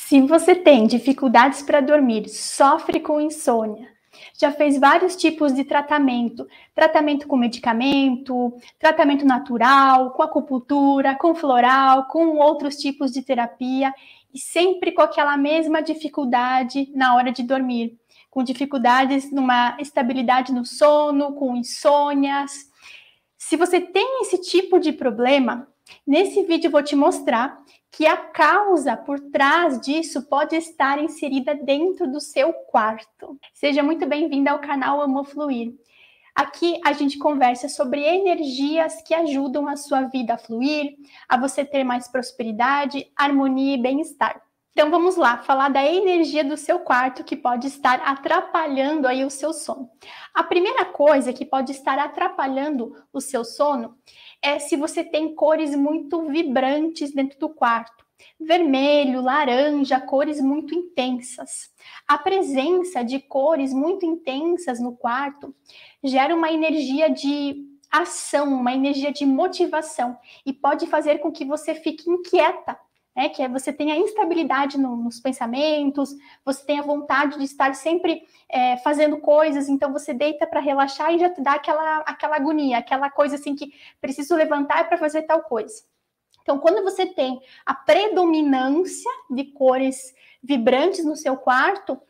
Se você tem dificuldades para dormir, sofre com insônia, já fez vários tipos de tratamento com medicamento, tratamento natural, com acupuntura, com floral, com outros tipos de terapia, e sempre com aquela mesma dificuldade na hora de dormir, com dificuldades numa estabilidade no sono, com insônias. Se você tem esse tipo de problema, nesse vídeo eu vou te mostrar que a causa por trás disso pode estar inserida dentro do seu quarto. Seja muito bem-vinda ao canal Amo Fluir. Aqui a gente conversa sobre energias que ajudam a sua vida a fluir, a você ter mais prosperidade, harmonia e bem-estar. Então vamos lá, falar da energia do seu quarto que pode estar atrapalhando aí o seu sono. A primeira coisa que pode estar atrapalhando o seu sono é se você tem cores muito vibrantes dentro do quarto. Vermelho, laranja, cores muito intensas. A presença de cores muito intensas no quarto gera uma energia de ação, uma energia de motivação e pode fazer com que você fique inquieta, né? Que você tenha instabilidade nos pensamentos, você tenha vontade de estar sempre fazendo coisas, então você deita para relaxar e já te dá aquela agonia, aquela coisa assim que preciso levantar para fazer tal coisa. Então, quando você tem a predominância de cores vibrantes no seu quarto,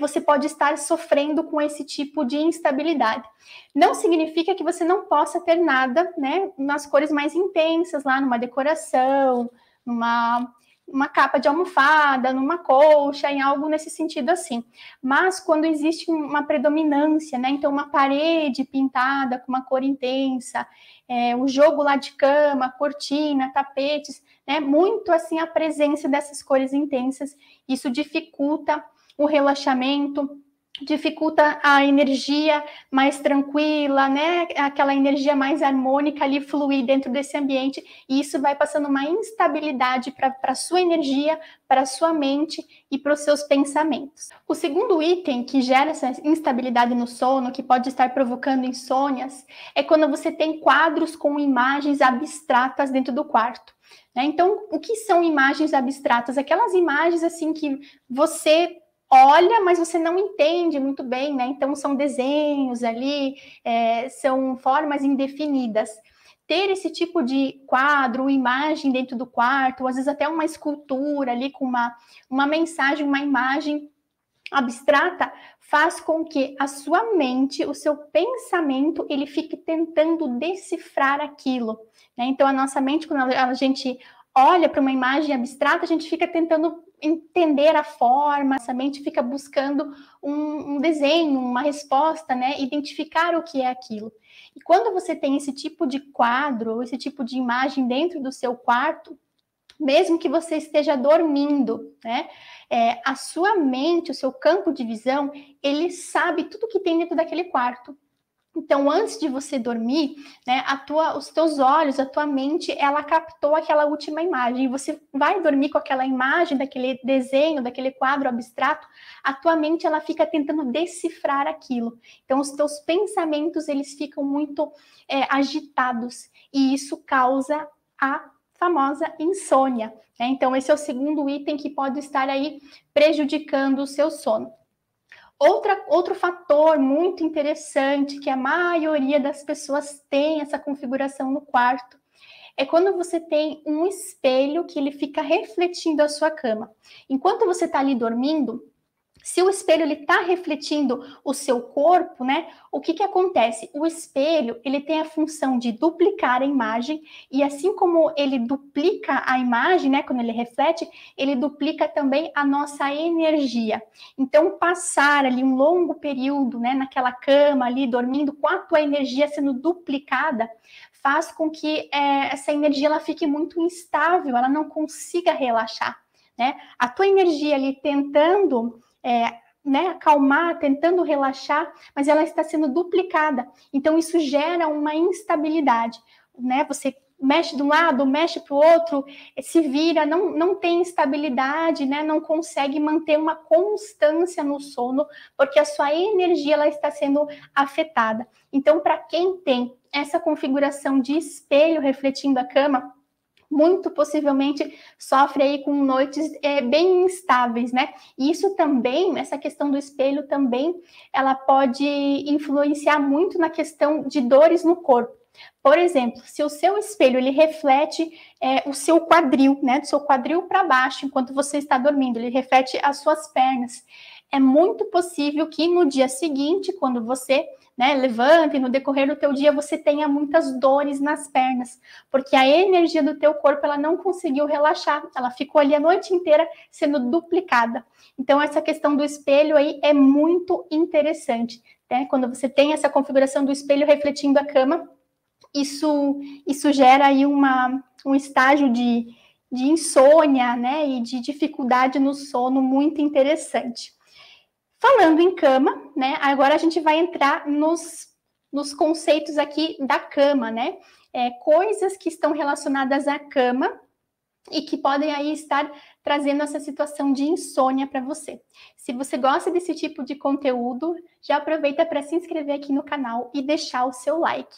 você pode estar sofrendo com esse tipo de instabilidade. Não significa que você não possa ter nada, né, nas cores mais intensas, lá numa decoração, numa capa de almofada, numa colcha, em algo nesse sentido assim. Mas quando existe uma predominância, né, então uma parede pintada com uma cor intensa, um jogo lá de cama, cortina, tapetes, né, muito assim a presença dessas cores intensas, isso dificulta o relaxamento, dificulta a energia mais tranquila, né? Aquela energia mais harmônica ali fluir dentro desse ambiente, e isso vai passando uma instabilidade para a sua energia, para a sua mente e para os seus pensamentos. O segundo item que gera essa instabilidade no sono, que pode estar provocando insônias, é quando você tem quadros com imagens abstratas dentro do quarto. Né? Então, o que são imagens abstratas? Aquelas imagens assim que você olha, mas você não entende muito bem, né? Então, são desenhos ali, são formas indefinidas. Ter esse tipo de quadro, imagem dentro do quarto, às vezes até uma escultura ali com uma mensagem, uma imagem abstrata, faz com que a sua mente, o seu pensamento, ele fique tentando decifrar aquilo, né? Então, a nossa mente, quando a gente olha para uma imagem abstrata, a gente fica tentando entender a forma, essa mente fica buscando um desenho, uma resposta, né? Identificar o que é aquilo. E quando você tem esse tipo de quadro, ou esse tipo de imagem dentro do seu quarto, mesmo que você esteja dormindo, né? A sua mente, o seu campo de visão, ele sabe tudo que tem dentro daquele quarto. Então, antes de você dormir, né, os teus olhos, a tua mente, ela captou aquela última imagem. Você vai dormir com aquela imagem, daquele desenho, daquele quadro abstrato, a tua mente, ela fica tentando decifrar aquilo. Então, os teus pensamentos, eles ficam muito agitados. E isso causa a famosa insônia, né? Então, esse é o segundo item que pode estar aí prejudicando o seu sono. Outro fator muito interessante que a maioria das pessoas tem essa configuração no quarto é quando você tem um espelho que ele fica refletindo a sua cama. Enquanto você está ali dormindo, se o espelho está refletindo o seu corpo, né? O que acontece? O espelho ele tem a função de duplicar a imagem, e assim como ele duplica a imagem, né? Quando ele reflete, ele duplica também a nossa energia. Então, passar ali um longo período, né? Naquela cama ali, dormindo, com a tua energia sendo duplicada, faz com que essa energia ela fique muito instável, ela não consiga relaxar, né? A tua energia ali tentando né, acalmar, tentando relaxar, mas ela está sendo duplicada. Então, isso gera uma instabilidade, né? Você mexe de um lado, mexe para o outro, se vira, não tem estabilidade, né? Não consegue manter uma constância no sono, porque a sua energia ela está sendo afetada. Então, para quem tem essa configuração de espelho refletindo a cama, muito possivelmente sofre aí com noites bem instáveis, né? E isso também, essa questão do espelho também, ela pode influenciar muito na questão de dores no corpo. Por exemplo, se o seu espelho ele reflete o seu quadril, né? Do seu quadril para baixo, enquanto você está dormindo, ele reflete as suas pernas. É muito possível que no dia seguinte, quando você levanta e no decorrer do teu dia você tenha muitas dores nas pernas, porque a energia do teu corpo ela não conseguiu relaxar, ela ficou ali a noite inteira sendo duplicada. Então essa questão do espelho aí é muito interessante, né? Quando você tem essa configuração do espelho refletindo a cama, isso gera aí um estágio de insônia, né? E de dificuldade no sono muito interessante. Falando em cama, né, agora a gente vai entrar nos conceitos aqui da cama, né, coisas que estão relacionadas à cama e que podem aí estar trazendo essa situação de insônia para você. Se você gosta desse tipo de conteúdo, já aproveita para se inscrever aqui no canal e deixar o seu like.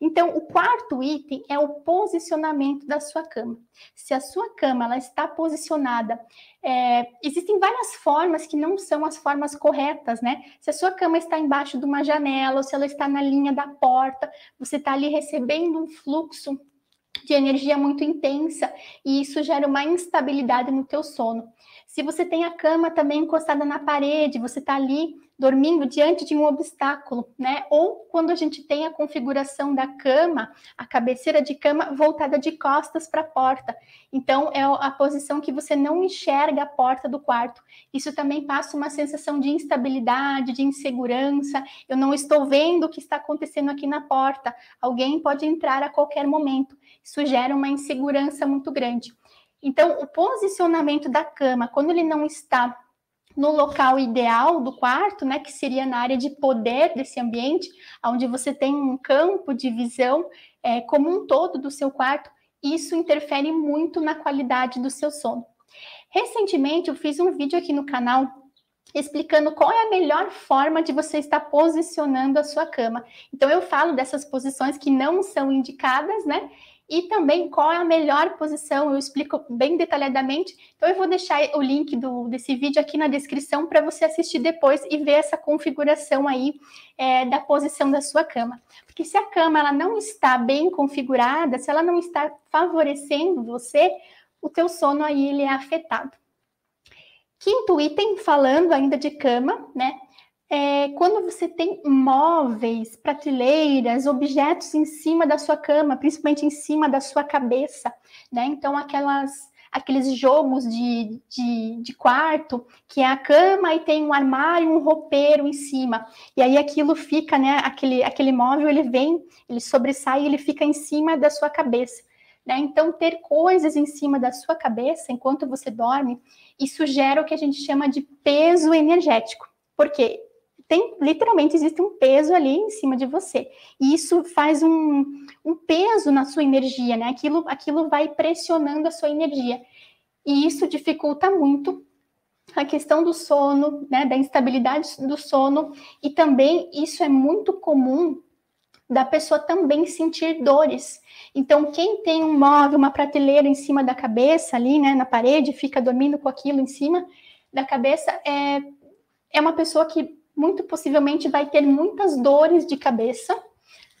Então, o quarto item é o posicionamento da sua cama. Se a sua cama ela está posicionada, existem várias formas que não são as formas corretas, né? Se a sua cama está embaixo de uma janela, ou se ela está na linha da porta, você está ali recebendo um fluxo de energia muito intensa, e isso gera uma instabilidade no teu sono. Se você tem a cama também encostada na parede, você está ali dormindo diante de um obstáculo, né? Ou quando a gente tem a configuração da cama, a cabeceira de cama voltada de costas para a porta. Então, é a posição que você não enxerga a porta do quarto. Isso também passa uma sensação de instabilidade, de insegurança. Eu não estou vendo o que está acontecendo aqui na porta. Alguém pode entrar a qualquer momento. Isso gera uma insegurança muito grande. Então, o posicionamento da cama, quando ele não está no local ideal do quarto, né, que seria na área de poder desse ambiente, onde você tem um campo de visão como um todo do seu quarto, isso interfere muito na qualidade do seu sono. Recentemente, eu fiz um vídeo aqui no canal explicando qual é a melhor forma de você estar posicionando a sua cama. Então, eu falo dessas posições que não são indicadas, né? E também qual é a melhor posição, eu explico bem detalhadamente. Então eu vou deixar o link desse vídeo aqui na descrição para você assistir depois e ver essa configuração aí da posição da sua cama. Porque se a cama ela não está bem configurada, se ela não está favorecendo você, o teu sono aí ele é afetado. Quinto item, falando ainda de cama, né? Quando você tem móveis, prateleiras, objetos em cima da sua cama, principalmente em cima da sua cabeça, né? Então, aqueles jogos de quarto, que é a cama e tem um armário, um roupeiro em cima. E aí aquilo fica, né? Aquele móvel, ele vem, ele sobressai, ele fica em cima da sua cabeça, né? Então, ter coisas em cima da sua cabeça enquanto você dorme, isso gera o que a gente chama de peso energético. Porque literalmente existe um peso ali em cima de você. E isso faz um peso na sua energia, né? Aquilo vai pressionando a sua energia. E isso dificulta muito a questão do sono, né? Da instabilidade do sono. E também isso é muito comum da pessoa também sentir dores. Então, quem tem um móvel, uma prateleira em cima da cabeça ali, né? Na parede, fica dormindo com aquilo em cima da cabeça, é uma pessoa que muito possivelmente vai ter muitas dores de cabeça,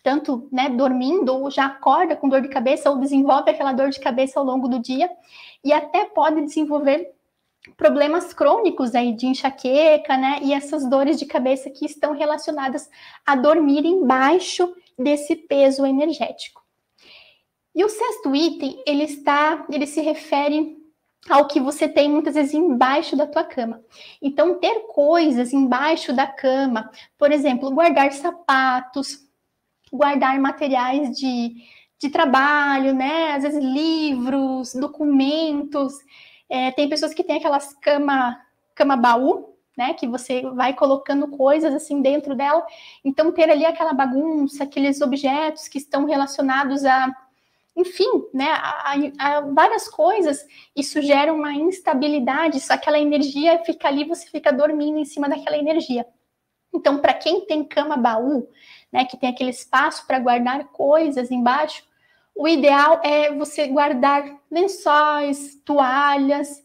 tanto, né, dormindo, ou já acorda com dor de cabeça, ou desenvolve aquela dor de cabeça ao longo do dia, e até pode desenvolver problemas crônicos aí de enxaqueca, né, e essas dores de cabeça que estão relacionadas a dormir embaixo desse peso energético. E o sexto item, ele se refere ao que você tem muitas vezes embaixo da tua cama. Então, ter coisas embaixo da cama, por exemplo, guardar sapatos, guardar materiais de trabalho, né? Às vezes livros, documentos. Tem pessoas que têm aquelas cama-baú, né? Que você vai colocando coisas assim dentro dela. Então, ter ali aquela bagunça, aqueles objetos que estão relacionados a... Enfim, né, há várias coisas, isso gera uma instabilidade, só aquela energia fica ali, você fica dormindo em cima daquela energia. Então, para quem tem cama-baú, né, que tem aquele espaço para guardar coisas embaixo, O ideal é você guardar lençóis, toalhas,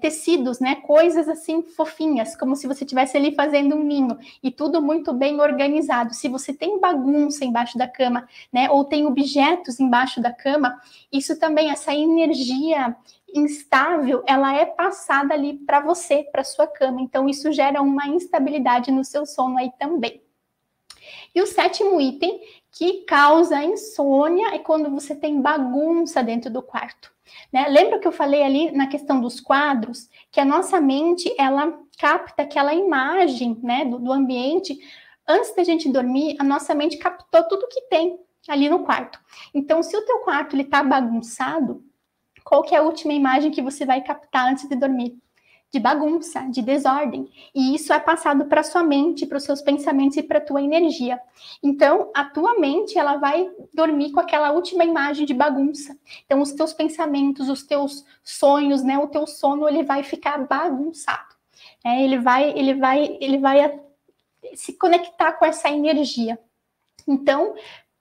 tecidos, né? Coisas assim fofinhas, como se você estivesse ali fazendo um ninho. E tudo muito bem organizado. Se você tem bagunça embaixo da cama, né? Ou tem objetos embaixo da cama, isso também, essa energia instável, ela é passada ali para você, para sua cama. Então, isso gera uma instabilidade no seu sono aí também. E o sétimo item que causa insônia é quando você tem bagunça dentro do quarto, né? Lembra que eu falei ali na questão dos quadros, que a nossa mente, ela capta aquela imagem, né, do ambiente. Antes da gente dormir, a nossa mente captou tudo que tem ali no quarto. Então, se o teu quarto ele tá bagunçado, qual que é a última imagem que você vai captar antes de dormir? De bagunça, de desordem. E isso é passado para sua mente, para os seus pensamentos e para a tua energia. Então, a tua mente, ela vai dormir com aquela última imagem de bagunça. Então, os teus pensamentos, os teus sonhos, né, o teu sono, ele vai ficar bagunçado. É, ele vai se conectar com essa energia. Então,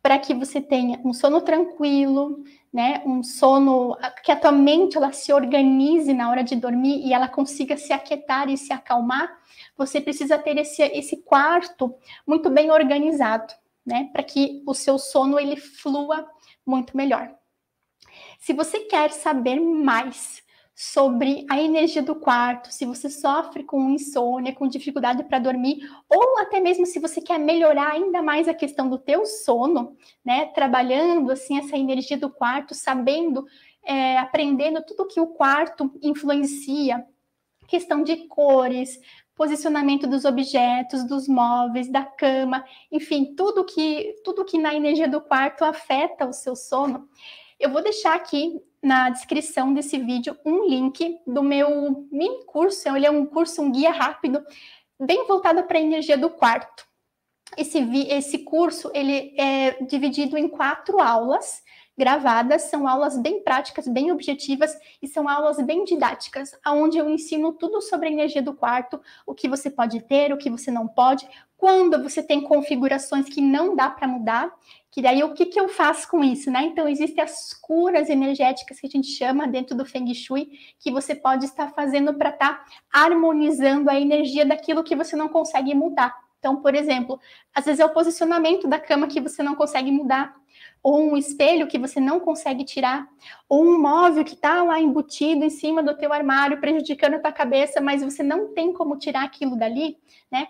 para que você tenha um sono tranquilo, né, um sono que a tua mente ela se organize na hora de dormir e ela consiga se aquietar e se acalmar, você precisa ter esse quarto muito bem organizado, né, para que o seu sono ele flua muito melhor. Se você quer saber mais sobre a energia do quarto, se você sofre com insônia, com dificuldade para dormir, ou até mesmo se você quer melhorar ainda mais a questão do teu sono, né, trabalhando assim essa energia do quarto, sabendo, aprendendo tudo que o quarto influencia, questão de cores, posicionamento dos objetos, dos móveis, da cama, enfim, tudo que na energia do quarto afeta o seu sono. Eu vou deixar aqui na descrição desse vídeo um link do meu mini curso. Ele é um curso, um guia rápido, bem voltado para a energia do quarto. Esse curso ele é dividido em 4 aulas gravadas. São aulas bem práticas, bem objetivas e são aulas bem didáticas, onde eu ensino tudo sobre a energia do quarto, o que você pode ter, o que você não pode, quando você tem configurações que não dá para mudar. Que daí, o que eu faço com isso, né? Então, existem as curas energéticas que a gente chama dentro do Feng Shui, que você pode estar fazendo para estar harmonizando a energia daquilo que você não consegue mudar. Então, por exemplo, às vezes é o posicionamento da cama que você não consegue mudar, ou um espelho que você não consegue tirar, ou um móvel que está lá embutido em cima do teu armário, prejudicando a tua cabeça, mas você não tem como tirar aquilo dali, né?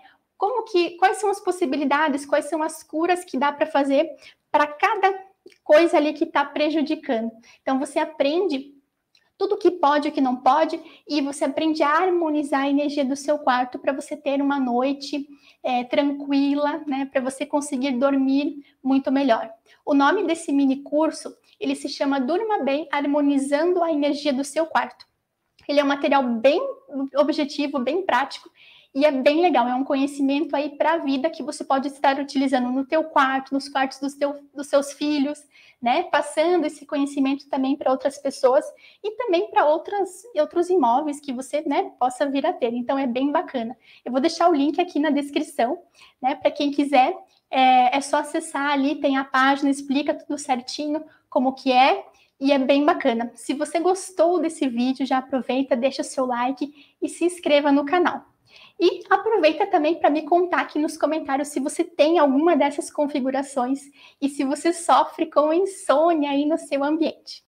Quais são as possibilidades, quais são as curas que dá para fazer para cada coisa ali que está prejudicando. Então, você aprende tudo que pode e o que não pode, e você aprende a harmonizar a energia do seu quarto para você ter uma noite tranquila, né, para você conseguir dormir muito melhor. O nome desse mini curso, ele se chama Durma Bem, Harmonizando a Energia do Seu Quarto. Ele é um material bem objetivo, bem prático, e é bem legal, é um conhecimento aí para a vida que você pode estar utilizando no teu quarto, nos quartos dos seus filhos, né? Passando esse conhecimento também para outras pessoas e também para outros imóveis que você, né, possa vir a ter. Então, é bem bacana. Eu vou deixar o link aqui na descrição, né? Para quem quiser, é só acessar ali, tem a página, explica tudo certinho como que é. E é bem bacana. Se você gostou desse vídeo, já aproveita, deixa o seu like e se inscreva no canal. E aproveita também para me contar aqui nos comentários se você tem alguma dessas configurações e se você sofre com insônia aí no seu ambiente.